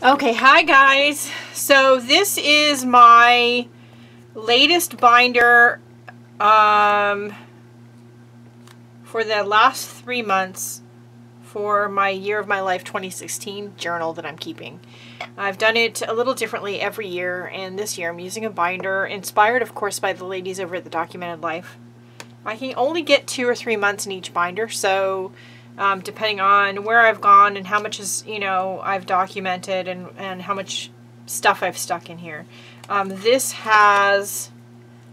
Okay, hi guys. So this is my latest binder for the last 3 months for my Year of My Life 2016 journal that I'm keeping. I've done it a little differently every year, and this year I'm using a binder inspired, of course, by the ladies over at the Documented Life. I can only get 2 or 3 months in each binder, so depending on where I've gone and how much is, you know, I've documented and how much stuff I've stuck in here. This has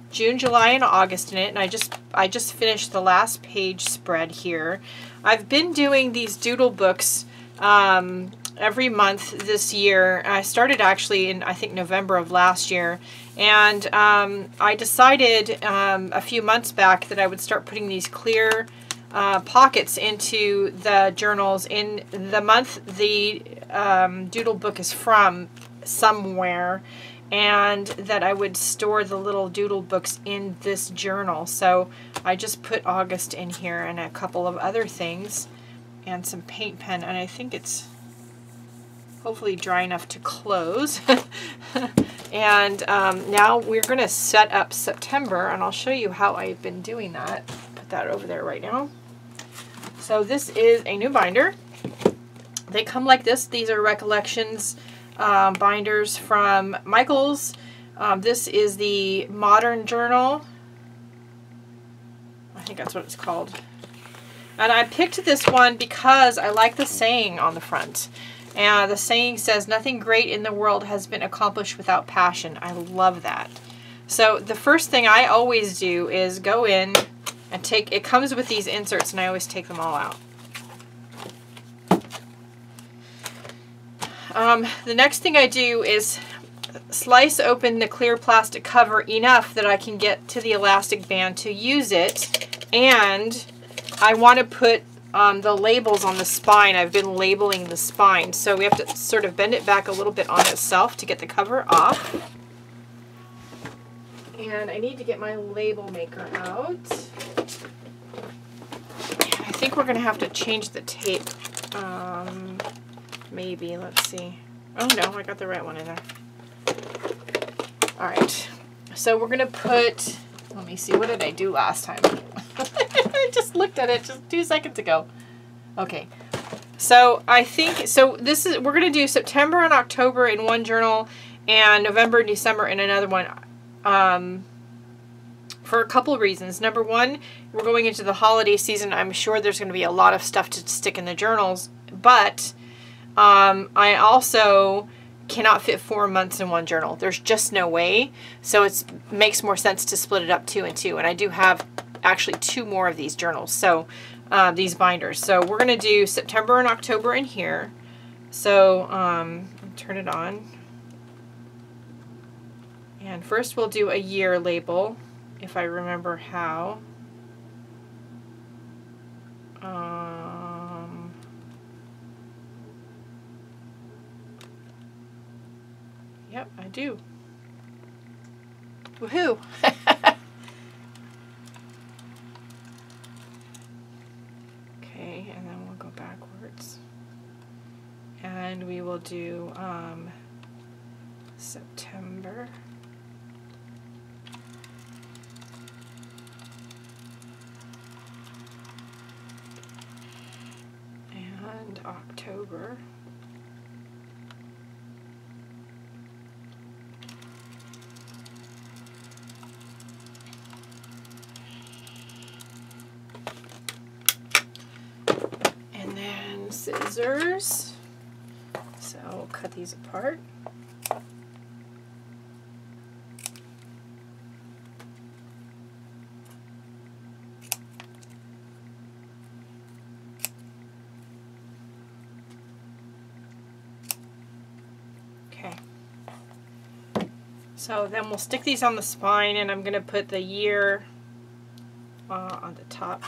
June, July, and August in it, and I just finished the last page spread here. I've been doing these doodle books every month this year. I started actually in, I think, November of last year, and I decided a few months back that I would start putting these clear pockets into the journals in the month the doodle book is from somewhere, and that I would store the little doodle books in this journal. So I just put August in here and a couple of other things and some paint pen, and I think it's hopefully dry enough to close. And now we're gonna set up September, and I'll show you how I've been doing that. Put that over there right now. So this is a new binder. They come like this. These are Recollections binders from Michaels. This is the Modern Journal. I think that's what it's called. And I picked this one because I like the saying on the front. And the saying says, "Nothing great in the world has been accomplished without passion." I love that. So the first thing I always do is go in and take, it comes with these inserts, and I always take them all out. The next thing I do is slice open the clear plastic cover enough that I can get to the elastic band to use it, and I want to put the labels on the spine. I've been labeling the spine, so we have to sort of bend it back a little bit on itself to get the cover off. And I need to get my label maker out. I think we're going to have to change the tape. Maybe, let's see. Oh no, I got the right one in there. All right, so we're going to put, let me see, what did I do last time? I just looked at it just 2 seconds ago. Okay, so I think, so this is, we're going to do September and October in one journal, and November and December in another one. For a couple reasons. Number one, we're going into the holiday season. I'm sure there's going to be a lot of stuff to stick in the journals, but I also cannot fit 4 months in one journal. There's just no way. So it makes more sense to split it up 2 and 2. And I do have actually 2 more of these journals, so these binders. So we're going to do September and October in here. So turn it on. And first we'll do a year label, if I remember how. Yep, I do. Woohoo! Okay, and then we'll go backwards. And we will do September. October. And then scissors. So we'll cut these apart. So then we'll stick these on the spine, and I'm going to put the year on the top.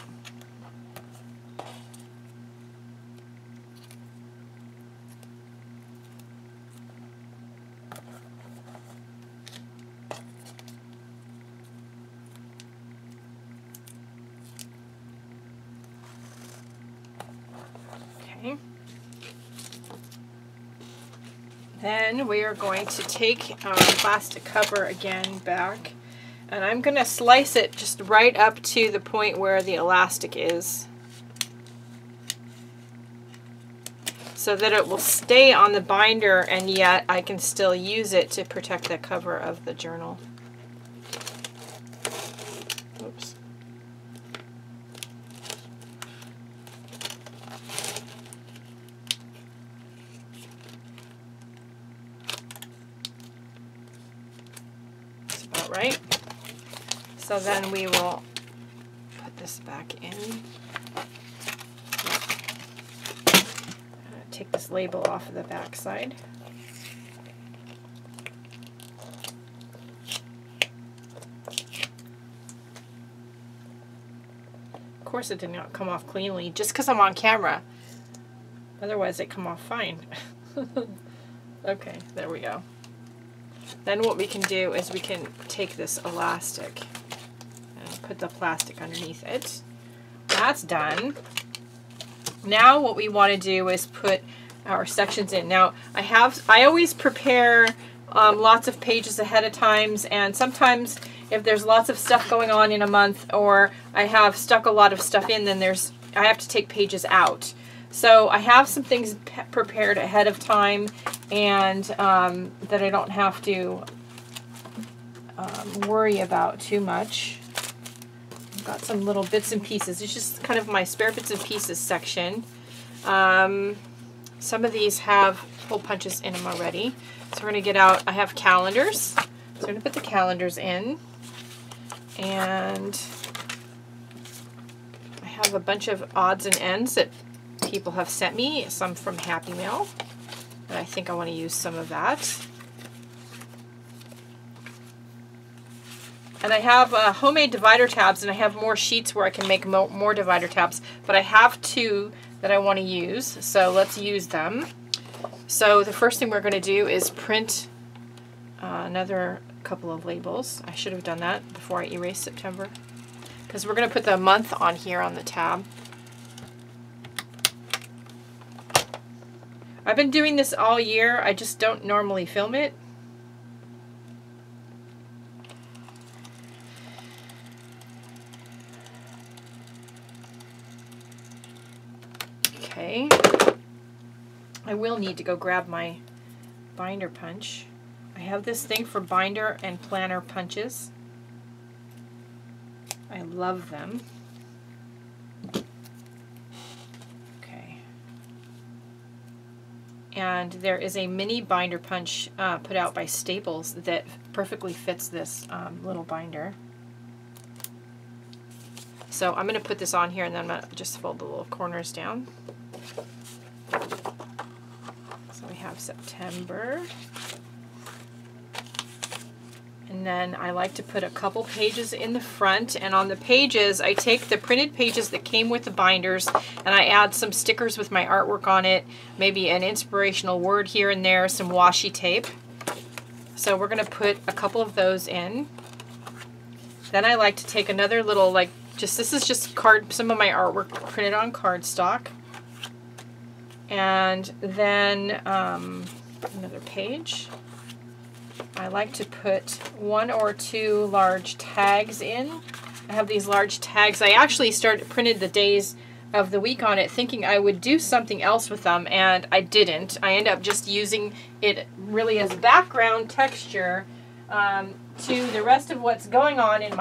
Okay. Then we are going to take our plastic cover again back, and I'm going to slice it just right up to the point where the elastic is, so that it will stay on the binder and yet I can still use it to protect the cover of the journal. Oops. That's about right. So then we will put this back in. Take this label off of the back side. Of course it did not come off cleanly, just because I'm on camera. Otherwise it come off fine. Okay, there we go. Then what we can do is we can take this elastic and put the plastic underneath it. That's done. Now what we want to do is put our sections in. Now I always prepare lots of pages ahead of times, and sometimes if there's lots of stuff going on in a month, or I have stuck a lot of stuff in, then I have to take pages out. So I have some things prepared ahead of time, and that I don't have to worry about too much. Got some little bits and pieces. It's just kind of my spare bits and pieces section. Some of these have hole punches in them already. So we're going to get out, I have calendars. So I'm going to put the calendars in. And I have a bunch of odds and ends that people have sent me, some from Happy Mail. And I think I want to use some of that. And I have homemade divider tabs, and I have more sheets where I can make more divider tabs, but I have two that I want to use, so let's use them. So the first thing we're going to do is print another couple of labels. I should have done that before I erased September, because we're going to put the month on here on the tab. I've been doing this all year, I just don't normally film it. I will need to go grab my binder punch. I have this thing for binder and planner punches. I love them. Okay. And there is a mini binder punch put out by Staples that perfectly fits this little binder. So I'm going to put this on here, and then I'm going to just fold the little corners down. So we have September, and then I like to put a couple pages in the front, and on the pages I take the printed pages that came with the binders and I add some stickers with my artwork on it, maybe an inspirational word here and there, some washi tape. So we're going to put a couple of those in. Then I like to take another little, like, just this is just card, some of my artwork printed on cardstock. And then another page. I like to put one or two large tags in. I have these large tags. I actually printed the days of the week on it, thinking I would do something else with them, and I didn't. I end up just using it really as background texture to the rest of what's going on in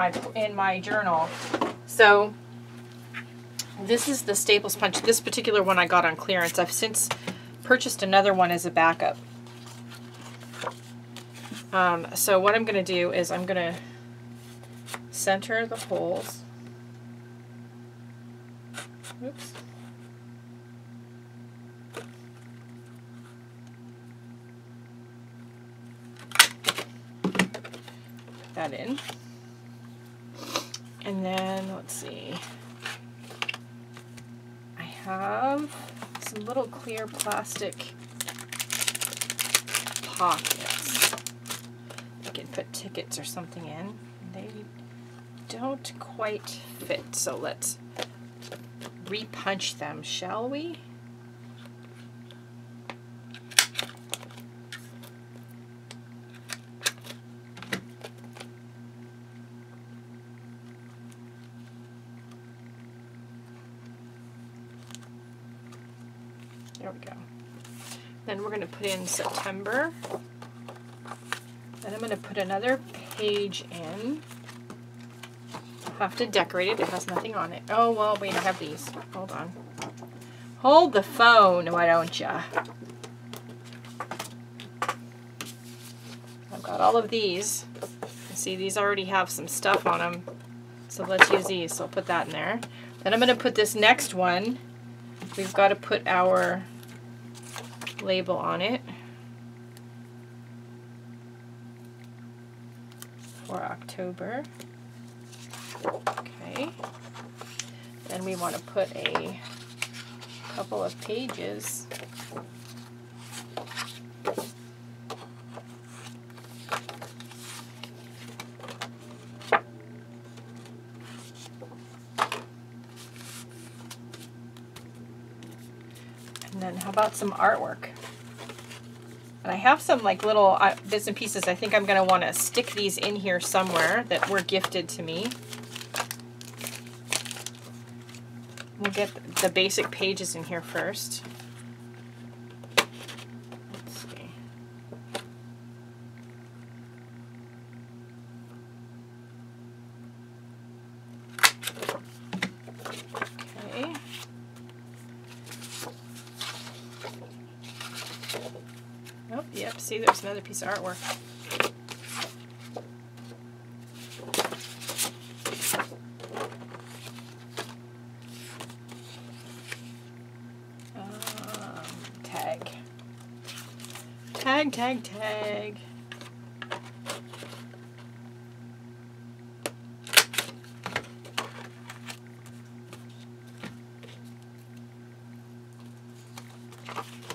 my journal. So. This is the Staples punch. This particular one I got on clearance. I've since purchased another one as a backup. So what I'm going to do is I'm going to center the holes. Oops. Put that in. And then, let's see. Have some little clear plastic pockets. I can put tickets or something in. They don't quite fit, so let's repunch them, shall we? There we go. Then we're going to put in September. And I'm going to put another page in. I'll have to decorate it. It has nothing on it. Oh, well, wait, I have these. Hold on. Hold the phone, why don't ya? I've got all of these. See, these already have some stuff on them. So let's use these. So I'll put that in there. Then I'm going to put this next one. We've got to put our label on it for October. Okay. Then we want to put a couple of pages. And then how about some artwork? And I have some like little bits and pieces. I think I'm going to want to stick these in here somewhere that were gifted to me. We'll get the basic pages in here first. Let's see. Okay. Oh, yep, see, there's another piece of artwork. Tag, tag.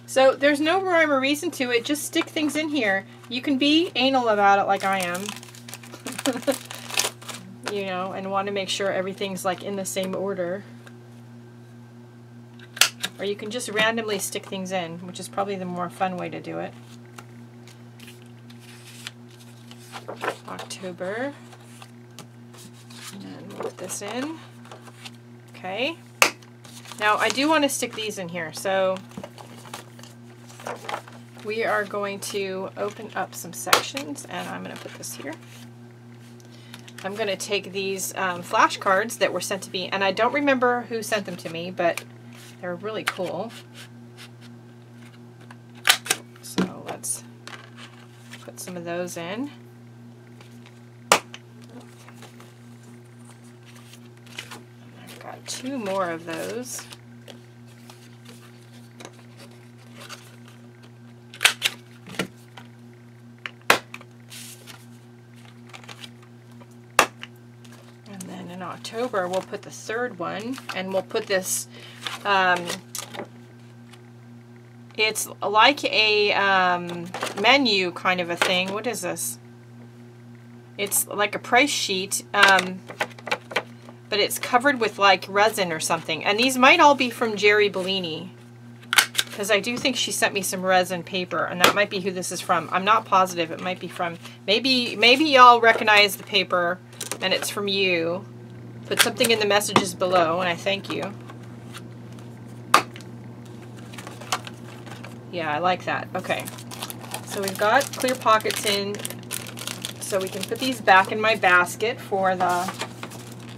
So there's no rhyme or reason to it. Just stick things in here. You can be anal about it like I am. You know, and want to make sure everything's like in the same order. Or you can just randomly stick things in, which is probably the more fun way to do it. October, and then we'll put this in. Okay. Now I do want to stick these in here, so we are going to open up some sections, and I'm going to put this here. I'm going to take these flashcards that were sent to me, and I don't remember who sent them to me, but they're really cool. So let's put some of those in. Two more of those. And then in October we'll put the third one, and we'll put this, it's like a menu kind of a thing. What is this? It's like a price sheet. But it's covered with like resin or something. And these might all be from Jerry Bellini, because I do think she sent me some resin paper, and that might be who this is from. I'm not positive. It might be from, maybe y'all recognize the paper and it's from you. Put something in the messages below and I thank you. Yeah, I like that. Okay. So we've got clear pockets in, so we can put these back in my basket for the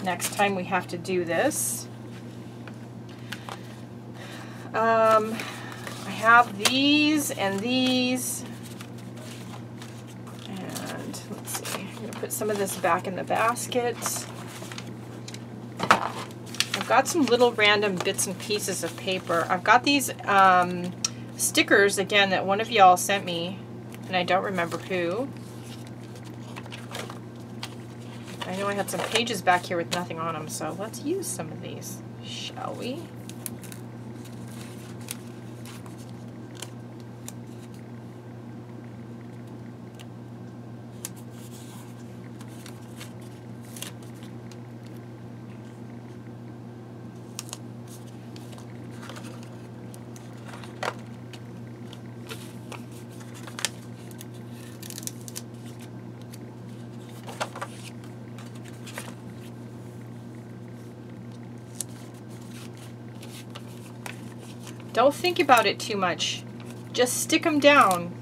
next time we have to do this. I have these, and let's see, I'm going to put some of this back in the basket. I've got some little random bits and pieces of paper. I've got these stickers, again, that one of y'all sent me, and I don't remember who. I know I had some pages back here with nothing on them, so let's use some of these, shall we? Don't think about it too much. Just stick them down.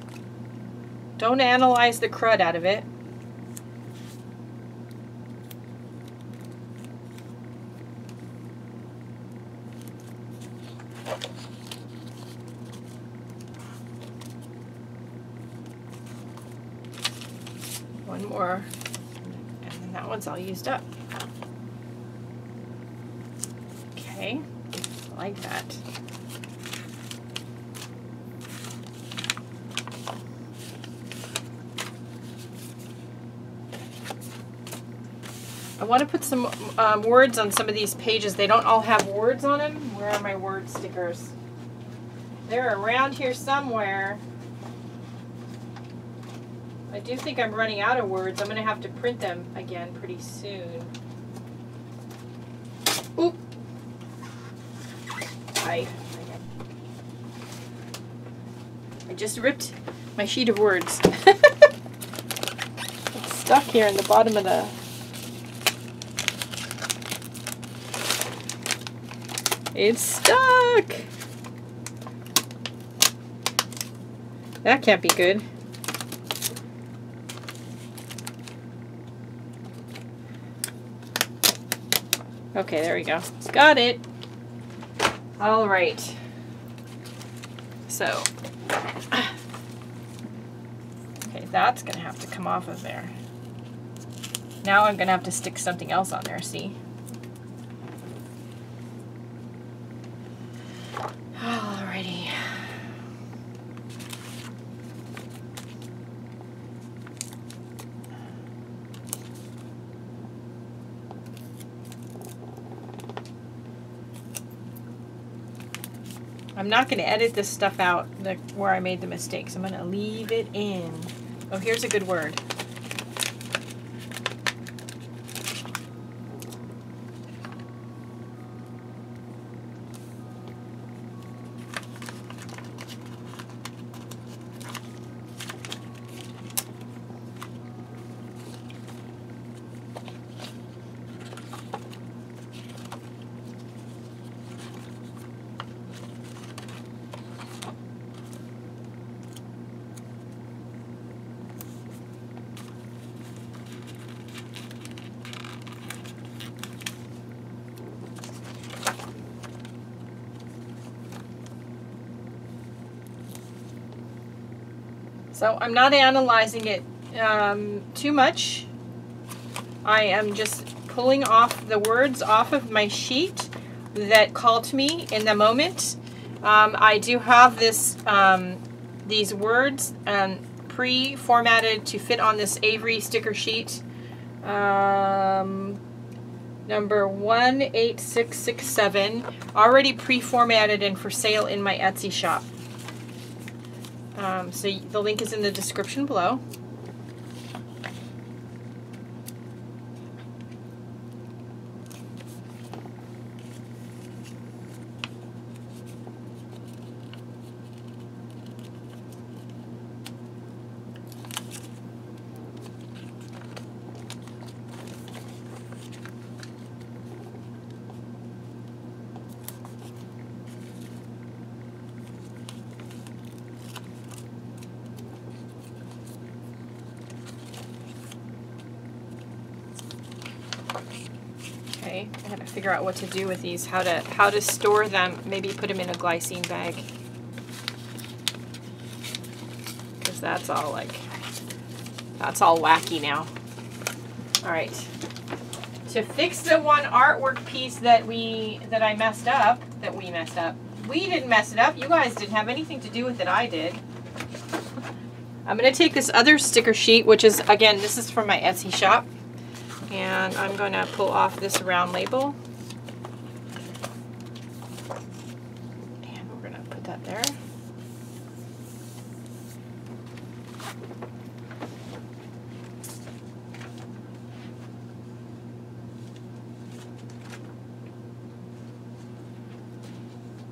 Don't analyze the crud out of it. One more, and then that one's all used up. Okay, I like that. I want to put some words on some of these pages. They don't all have words on them. Where are my word stickers? They're around here somewhere. I do think I'm running out of words. I'm going to have to print them again pretty soon. Oop. I just ripped my sheet of words. It's stuck here in the bottom of the... It's stuck! That can't be good. Okay, there we go. Got it! Alright. So. Okay, that's gonna have to come off of there. Now I'm gonna have to stick something else on there, see? Alrighty. I'm not going to edit this stuff out where I made the mistakes. I'm going to leave it in. Oh, here's a good word. So I'm not analyzing it too much. I am just pulling off the words off of my sheet that call to me in the moment. I do have this these words pre-formatted to fit on this Avery sticker sheet. Number 18667, already pre-formatted and for sale in my Etsy shop. So the link is in the description below. Figure out what to do with these, how to store them, maybe put them in a glycine bag, because that's all like, that's all wacky now. All right, to fix the one artwork piece that I messed up, we didn't mess it up, you guys didn't have anything to do with it, I did. I'm going to take this other sticker sheet, which is, again, this is from my Etsy shop. And I'm going to pull off this round label. And we're going to put that there.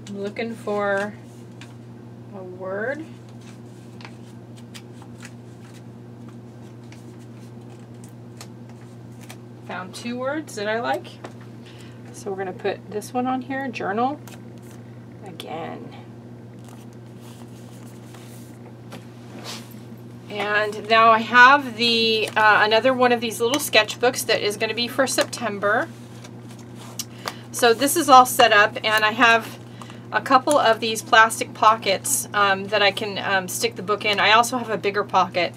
I'm looking for a word. Found two words that I like. So we're going to put this one on here, journal, again. And now I have the another one of these little sketchbooks that is going to be for September. So this is all set up, and I have a couple of these plastic pockets that I can stick the book in. I also have a bigger pocket.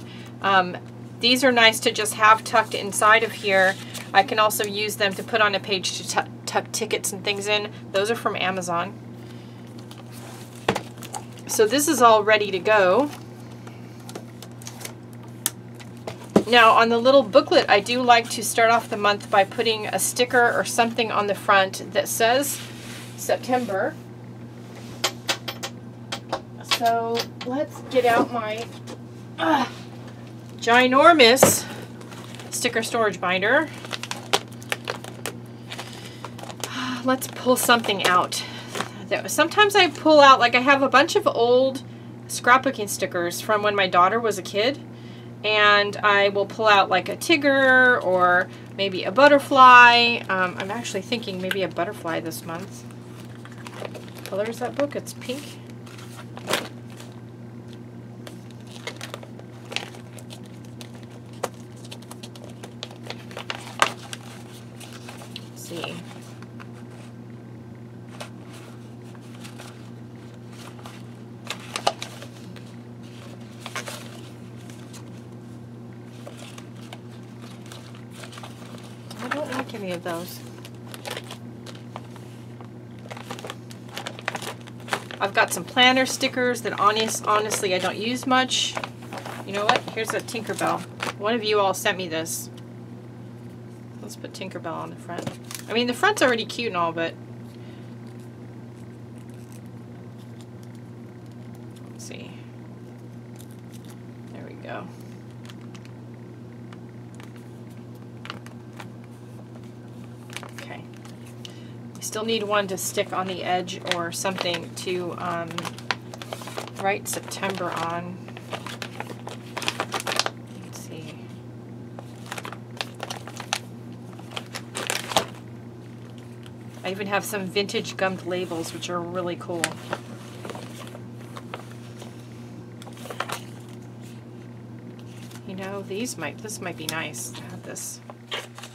These are nice to just have tucked inside of here. I can also use them to put on a page to tuck tickets and things in. Those are from Amazon. So this is all ready to go. Now on the little booklet, I do like to start off the month by putting a sticker or something on the front that says September. So let's get out my ginormous sticker storage binder. Let's pull something out. Sometimes I pull out, like I have a bunch of old scrapbooking stickers from when my daughter was a kid. And I will pull out like a tiger or maybe a butterfly. I'm actually thinking maybe a butterfly this month. What color is that book? It's pink. Let's see. Of those. I've got some planner stickers that honestly I don't use much. You know what? Here's a Tinkerbell. One of you all sent me this. Let's put Tinkerbell on the front. I mean, the front's already cute and all, but let's see. There we go. Still need one to stick on the edge or something to write September on. Let's see. I even have some vintage gummed labels, which are really cool. You know, this might be nice to have this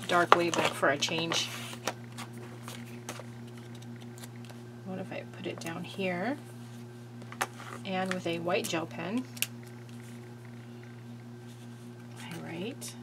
dark label for a change. Put it down here, and with a white gel pen, I write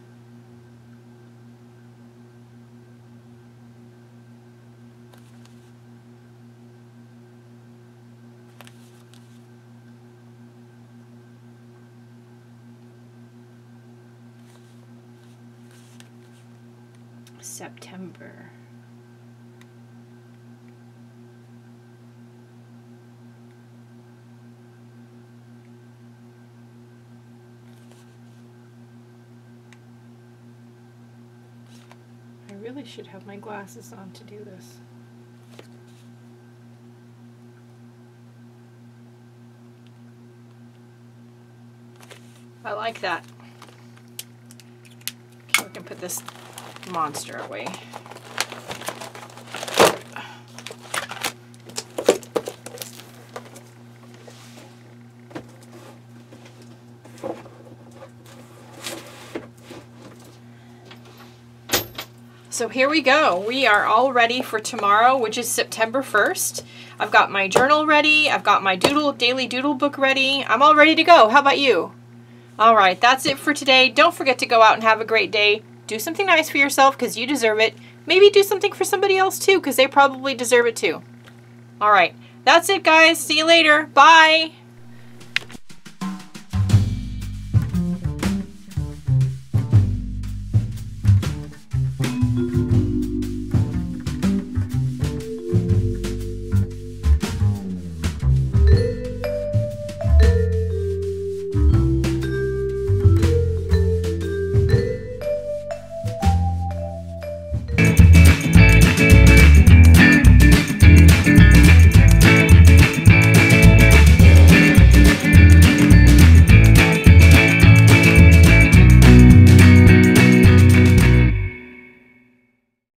September. I really should have my glasses on to do this. I like that. Okay, we can put this monster away. So here we go. We are all ready for tomorrow, which is September 1st. I've got my journal ready. I've got my daily doodle book ready. I'm all ready to go. How about you? All right, that's it for today. Don't forget to go out and have a great day. Do something nice for yourself because you deserve it. Maybe do something for somebody else too because they probably deserve it too. All right, that's it, guys. See you later. Bye.